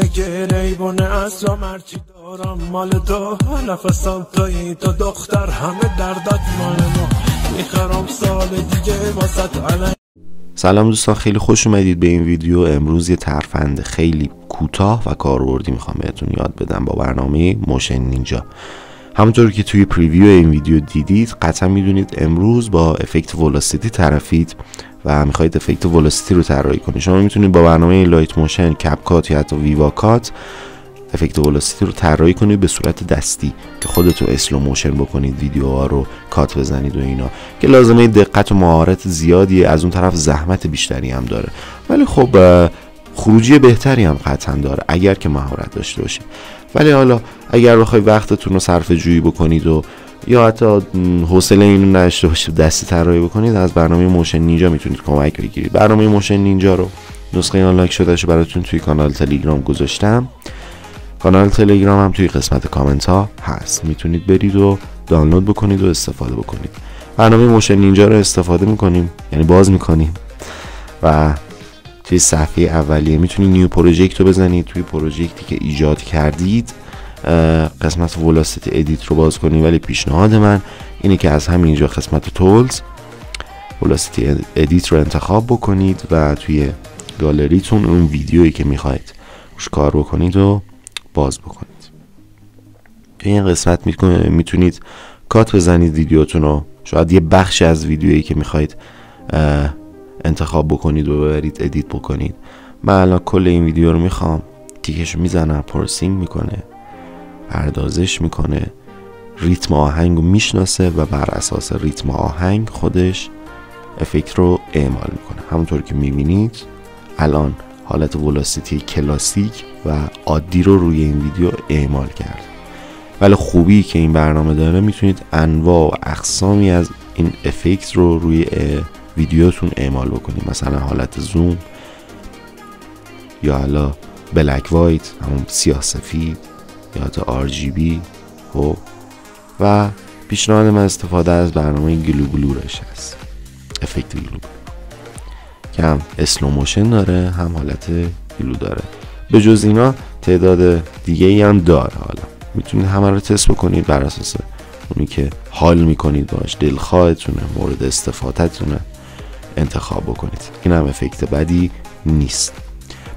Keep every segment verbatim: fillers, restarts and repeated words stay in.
زندگی ریبونه اصلا هرچی دارم مال تو، نفسم تویی تو دختر، همه دردت مال ما، میخرم سال دیگه واسط علی. سلام دوستان، خیلی خوش اومدید به این ویدیو. امروز یه ترفند خیلی کوتاه و کاربردی میخوام بهتون یاد بدم با برنامه موشن نینجا. همونطور که توی پریویو این ویدیو دیدید قطعا میدونید امروز با افکت ولوسیتی طرفید و میخواید افکت ولوسیتی رو طراحی کنید. شما میتونید با برنامه لایت موشن، کپکات یا حتی ویواکات افکت ولوسیتی رو طراحی کنید به صورت دستی که خودتون اسلو موشن بکنید، ویدیوها رو کات بزنید و اینا که لازمه دقت و مهارت زیادی، از اون طرف زحمت بیشتری هم داره، ولی خب خروجی بهتری هم قطعا داره اگر که مهارت داشته باشید. ولی حالا اگر بخوای وقتتون رو صرف جویی بکنید و یا حتی حوصله اینو نداشته باشید دستی طراحی بکنید، از برنامه موشن نینجا میتونید کمک بگیرید. برنامه موشن نینجا رو نسخه آنلاین شدهش براتون توی کانال تلگرام گذاشتم. کانال تلگرام هم توی قسمت کامنت ها هست، میتونید برید و دانلود بکنید و استفاده بکنید. برنامه موشن نینجا رو استفاده میکنیم، یعنی باز میکنیم و توی صفحه اولیه میتونید نیو پروژکت رو بزنید، توی پروژکتی که ایجاد کردید قسمت ولوسیتی ادیت رو باز کنید. ولی پیشنهاد من اینه که از همینجا قسمت تولز ولوسیتی ادیت رو انتخاب بکنید و توی گالریتون اون ویدیویی که میخواید روش کار بکنید و باز بکنید. توی این قسمت میتونید کات بزنید ویدیوتون رو، شاید یه بخش از ویدیویی که میخواید انتخاب بکنید و ببرید ادیت بکنید. من الان کل این ویدیو رو میخوام، تیکش میزنم، پرسینگ میکنه، پردازش میکنه، ریتم آهنگ رو میشناسه و بر اساس ریتم آهنگ خودش افکت رو اعمال میکنه. همونطور که میبینید الان حالت ولوسیتی کلاسیک و عادی رو روی این ویدیو اعمال کرد. ولی خوبی که این برنامه داره میتونید انواع و اقسامی از این افکت رو روی ویدیوتون اعمال بکنید، مثلا حالت زوم یا حالا بلک وایت، همون سیاه سفید، یا حتی آر جی بی. خب و پیشنهاد من استفاده از برنامه گلو بلورش هست، افکت گلو بلور که هم اسلو موشن داره هم حالت گلو داره. به جز اینا تعداد دیگه ای هم داره، حالا میتونید همه رو تست بکنید بر اساس اونی که حال میکنید باش، دلخواهتونه، مورد استفادهتونه انتخاب بکنید. این هم افکت بدی نیست.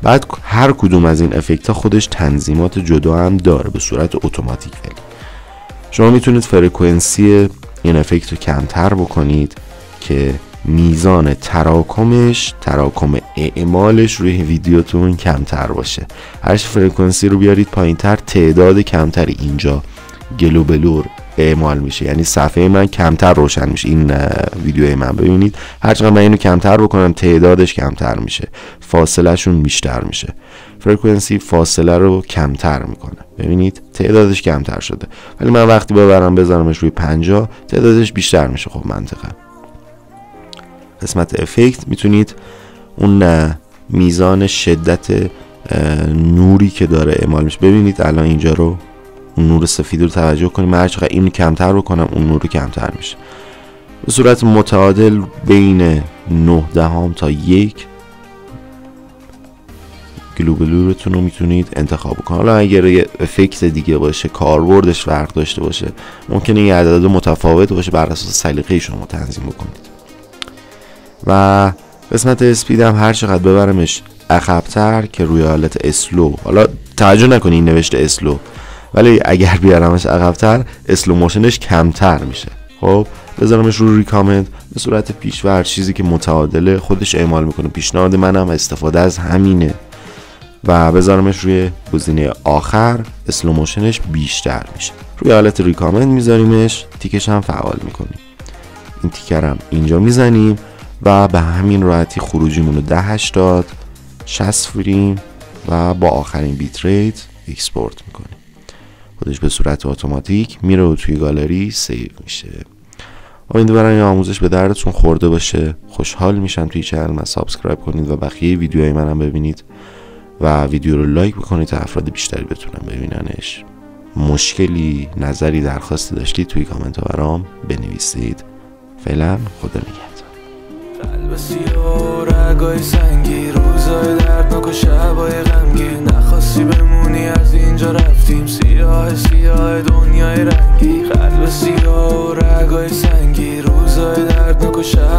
بعد هر کدوم از این افکت ها خودش تنظیمات جدا هم داره به صورت اتوماتیک، ولی شما میتونید فرکانسی این افکت رو کمتر بکنید که میزان تراکمش، تراکم اعمالش روی ویدیوتون کمتر باشه. هر فرکانسی رو بیارید پایینتر، تعداد کمتری اینجا گلو بلور اعمال میشه، یعنی صفحه من کمتر روشن میشه. این ویدیو من ببینید هرچقدر من اینو کمتر بکنم تعدادش کمتر میشه، فاصله شون بیشتر میشه. فرکانسی فاصله رو کمتر میکنه، ببینید تعدادش کمتر شده، ولی من وقتی ببرم بذارمش روی پنجاه تعدادش بیشتر میشه. خب منطقه قسمت افکت میتونید اون میزان شدت نوری که داره اعمال میشه، ببینید الان اینجا رو اون نور سفید رو توجه کنیم، من هر چقدر اینو کمتر رو کنم اون نور رو کمتر میشه، به صورت متعادل بین نه دهم تا یک گلو بلورتون رو میتونید انتخاب کنید. حالا اگر یه افکت دیگه باشه، کاربردش فرق داشته باشه، ممکنه این عدد متفاوت باشه، بر اساس سلیقه شما تنظیم بکنید. و قسمت اسپید هم هر چقدر ببرمش عقب‌تر که روی حالت اسلو، حالا توجه نکنید این نوشته اسلو، ولی اگر بیارمش عقب‌تر اسلو موشنش کمتر میشه. خب بذارمش رو ریکامند به صورت پیش و هر چیزی که متعادله خودش اعمال میکنه. پیشنهاد منم استفاده از همینه و بذارمش روی گزینه آخر، اسلو موشنش بیشتر میشه. روی حالت ریکامند میذاریمش، تیکش هم فعال میکنیم، این تیکر هم اینجا میزنیم و به همین راحتی خروجیمون رو ده هشتاد شصت فریم و با آخرین بیت ریت اکسپورت میکنیم، خودش به صورت اتوماتیک میره و توی گالری سیو میشه. امیدوارم این آموزش به دردتون خورده باشه. خوشحال میشم توی چنل من سابسکرایب کنید و بقیه ویدیوهای منم ببینید و ویدیو رو لایک بکنید تا افراد بیشتری بتونن ببیننش. مشکلی، نظری، درخواستی داشتید توی کامنت ها برام بنویسید. فعلا خدا نگهدار. کسی بمونی، از اینجا رفتیم سیاه سیاه دنیای رنگی، قلب سیاه و رگای سنگی، روزای دردناک و شب